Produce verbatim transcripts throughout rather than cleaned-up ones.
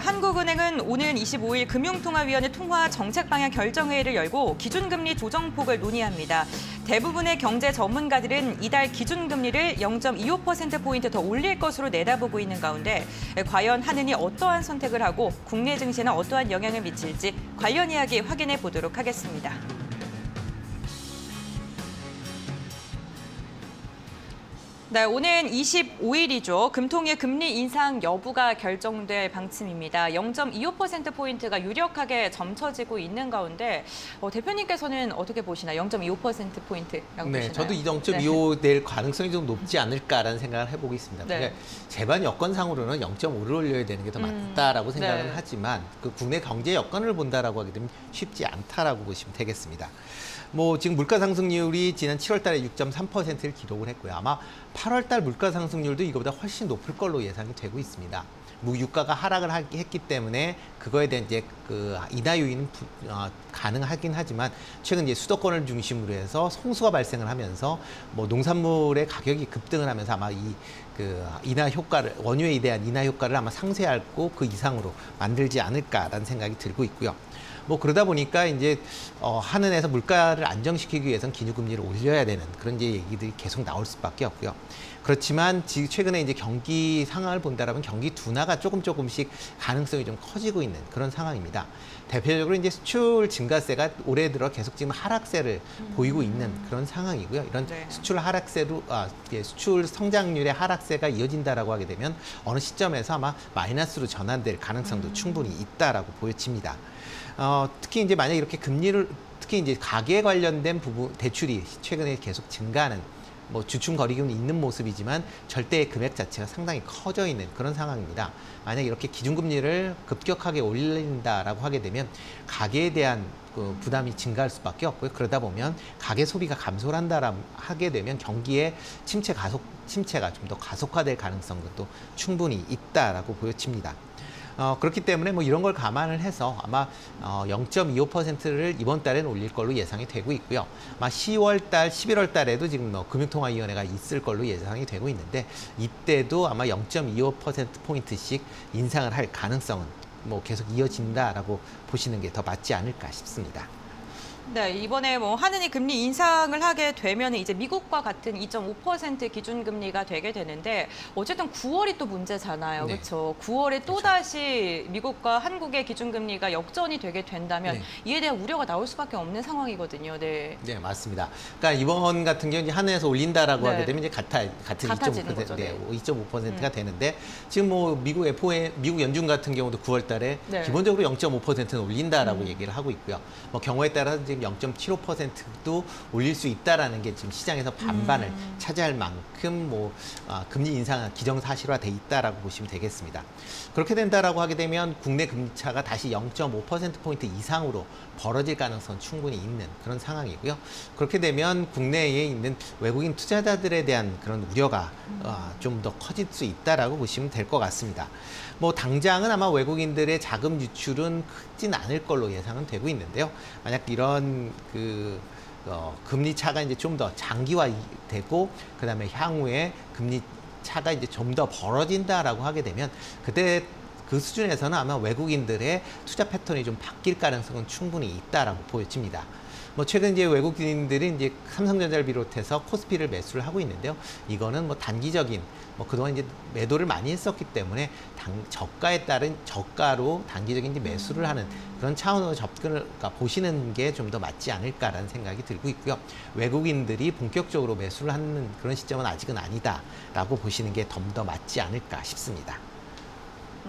한국은행은 오는 이십오일 금융통화위원회 통화 정책방향 결정회의를 열고 기준금리 조정폭을 논의합니다. 대부분의 경제 전문가들은 이달 기준금리를 영 점 이오 퍼센트 포인트 더 올릴 것으로 내다보고 있는 가운데 과연 한은이 어떠한 선택을 하고 국내 증시에는 어떠한 영향을 미칠지 관련 이야기 확인해 보도록 하겠습니다. 네, 오는 이십오일이죠. 금통위 금리 인상 여부가 결정될 방침입니다. 영 점 이오 퍼센트 포인트가 유력하게 점쳐지고 있는 가운데 어, 대표님께서는 어떻게 보시나요? 영 점 이오 퍼센트 포인트라고 네, 보시나요? 저도 이 점 이오 될 네. 가능성이 좀 높지 않을까라는 생각을 해보고 있습니다. 네. 그러니까 제반 여건상으로는 영 점 오를 올려야 되는 게 더 맞다라고 음, 생각은 네. 하지만 그 국내 경제 여건을 본다라고 하게 되면 쉽지 않다라고 보시면 되겠습니다. 뭐 지금 물가 상승률이 지난 칠월 달에 육 점 삼 퍼센트를 기록을 했고요. 아마 팔월 달 물가 상승률도 이거보다 훨씬 높을 걸로 예상이 되고 있습니다. 뭐 유가가 하락을 했기 때문에 그거에 대한 이제 그 인하 요인은 부, 어, 가능하긴 하지만 최근 이제 수도권을 중심으로 해서 홍수가 발생을 하면서 뭐 농산물의 가격이 급등을 하면서 아마 이 그 인하 효과를 원유에 대한 인하 효과를 아마 상쇄하고 그 이상으로 만들지 않을까라는 생각이 들고 있고요. 뭐 그러다 보니까 이제 어, 한은에서 물가를 안정시키기 위해서는 기준금리를 올려야 되는 그런 이제 얘기들이 계속 나올 수밖에 없고요. 그렇지만 지금 최근에 이제 경기 상황을 본다라면 경기 둔화가 조금 조금씩 가능성이 좀 커지고 있는 그런 상황입니다. 대표적으로 이제 수출 증가세가 올해 들어 계속 지금 하락세를 음. 보이고 있는 그런 상황이고요. 이런 네. 수출 하락세로 아, 수출 성장률의 하락세가 이어진다라고 하게 되면 어느 시점에서 아마 마이너스로 전환될 가능성도 음. 충분히 있다라고 보여집니다. 어, 특히 이제 만약 이렇게 금리를 특히 이제 가계 관련된 부분 대출이 최근에 계속 증가하는 뭐 주춤거리기는 있는 모습이지만 절대의 금액 자체가 상당히 커져 있는 그런 상황입니다. 만약 이렇게 기준금리를 급격하게 올린다라고 하게 되면 가계에 대한 그 부담이 증가할 수밖에 없고요. 그러다 보면 가계 소비가 감소를 한다라 하게 되면 경기의 침체 가속 침체가 좀 더 가속화될 가능성도 충분히 있다라고 보여집니다. 어, 그렇기 때문에 뭐 이런 걸 감안을 해서 아마 어, 영 점 이오 퍼센트를 이번 달에는 올릴 걸로 예상이 되고 있고요. 아마 시월 달, 십일월 달에도 지금 뭐 금융통화위원회가 있을 걸로 예상이 되고 있는데 이때도 아마 영 점 이오 퍼센트 포인트씩 인상을 할 가능성은 뭐 계속 이어진다라고 보시는 게 더 맞지 않을까 싶습니다. 네, 이번에 뭐 한은이 금리 인상을 하게 되면 이제 미국과 같은 이 점 오 퍼센트 기준금리가 되게 되는데 어쨌든 구월이 또 문제잖아요. 네. 그렇죠? 구월에 그렇죠. 또다시 미국과 한국의 기준금리가 역전이 되게 된다면 네. 이에 대한 우려가 나올 수밖에 없는 상황이거든요. 네, 네 맞습니다. 그러니까 이번 같은 경우 한은에서 올린다라고 네. 하게 되면 이제 같아, 같은 이 점 오 퍼센트가 네. 음. 되는데 지금 뭐 미국 에프오엠씨, 미국 연준 같은 경우도 구월 달에 네. 기본적으로 영 점 오 퍼센트는 올린다라고 음. 얘기를 하고 있고요. 뭐 경우에 따라서 이제 영 점 칠오 퍼센트도 올릴 수 있다라는 게 지금 시장에서 반반을 음. 차지할 만큼 뭐 아, 금리 인상 기정사실화돼 있다라고 보시면 되겠습니다. 그렇게 된다라고 하게 되면 국내 금리차가 다시 영 점 오 퍼센트 포인트 이상으로 벌어질 가능성은 충분히 있는 그런 상황이고요. 그렇게 되면 국내에 있는 외국인 투자자들에 대한 그런 우려가 음. 아, 좀 더 커질 수 있다라고 보시면 될 것 같습니다. 뭐 당장은 아마 외국인들의 자금 유출은 크진 않을 걸로 예상은 되고 있는데요. 만약 이런 그 어, 금리 차가 이제 좀 더 장기화되고 그다음에 향후에 금리 차가 이제 좀 더 벌어진다라고 하게 되면 그때 그 수준에서는 아마 외국인들의 투자 패턴이 좀 바뀔 가능성은 충분히 있다라고 보여집니다. 뭐 최근 이제 외국인들이 이제 삼성전자를 비롯해서 코스피를 매수를 하고 있는데요. 이거는 뭐 단기적인 뭐 그동안 이제 매도를 많이 했었기 때문에 당, 저가에 따른 저가로 단기적인 이제 매수를 하는 그런 차원으로 접근을 그러니까 보시는 게 좀 더 맞지 않을까라는 생각이 들고 있고요. 외국인들이 본격적으로 매수를 하는 그런 시점은 아직은 아니다라고 보시는 게 좀 더 맞지 않을까 싶습니다.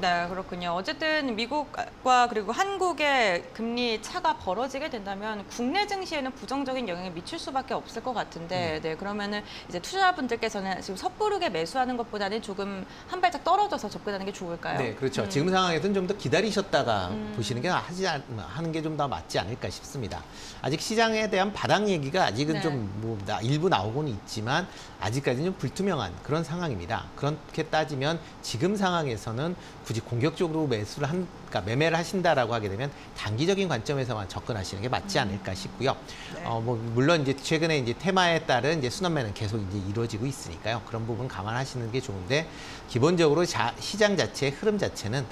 네, 그렇군요. 어쨌든 미국과 그리고 한국의 금리 차가 벌어지게 된다면 국내 증시에는 부정적인 영향을 미칠 수밖에 없을 것 같은데, 네, 그러면은 이제 투자분들께서는 지금 섣부르게 매수하는 것보다는 조금 한 발짝 떨어져서 접근하는 게 좋을까요? 네, 그렇죠. 음. 지금 상황에서는 좀 더 기다리셨다가 음. 보시는 게 하지 않, 하는 게 좀 더 맞지 않을까 싶습니다. 아직 시장에 대한 바닥 얘기가 아직은 네. 좀 뭐 일부 나오고는 있지만 아직까지는 좀 불투명한 그런 상황입니다. 그렇게 따지면 지금 상황에서는 굳이 공격적으로 매수를 한, 그러니까 매매를 하신다라고 하게 되면 단기적인 관점에서만 접근하시는 게 맞지 않을까 싶고요. 네. 어, 뭐 물론 이제 최근에 이제 테마에 따른 이제 순환매는 계속 이제 이루어지고 있으니까요. 그런 부분 감안하시는 게 좋은데 기본적으로 자, 시장 자체의 흐름 자체는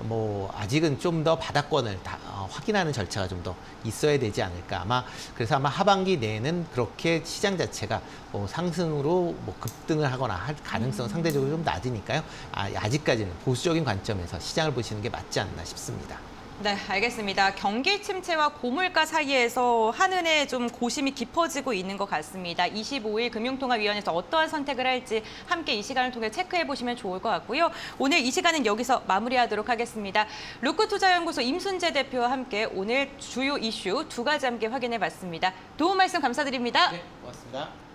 뭐 아직은 좀 더 바닥권을 다, 어, 확인하는 절차가 좀 더 있어야 되지 않을까. 아마 그래서 아마 하반기 내에는 그렇게 시장 자체가 뭐 상승으로 뭐 급등을 하거나 할 가능성 상대적으로 좀 낮으니까요. 아, 아직까지는 보수적인 관점에서 시장을 보시는 게 맞지 않나 싶습니다. 네, 알겠습니다. 경기 침체와 고물가 사이에서 한은에 좀 고심이 깊어지고 있는 것 같습니다. 이십오일 금융통화위원회에서 어떠한 선택을 할지 함께 이 시간을 통해 체크해 보시면 좋을 것 같고요. 오늘 이 시간은 여기서 마무리하도록 하겠습니다. 루크투자연구소 임순재 대표와 함께 오늘 주요 이슈 두 가지 함께 확인해 봤습니다. 도움 말씀 감사드립니다. 네, 고맙습니다.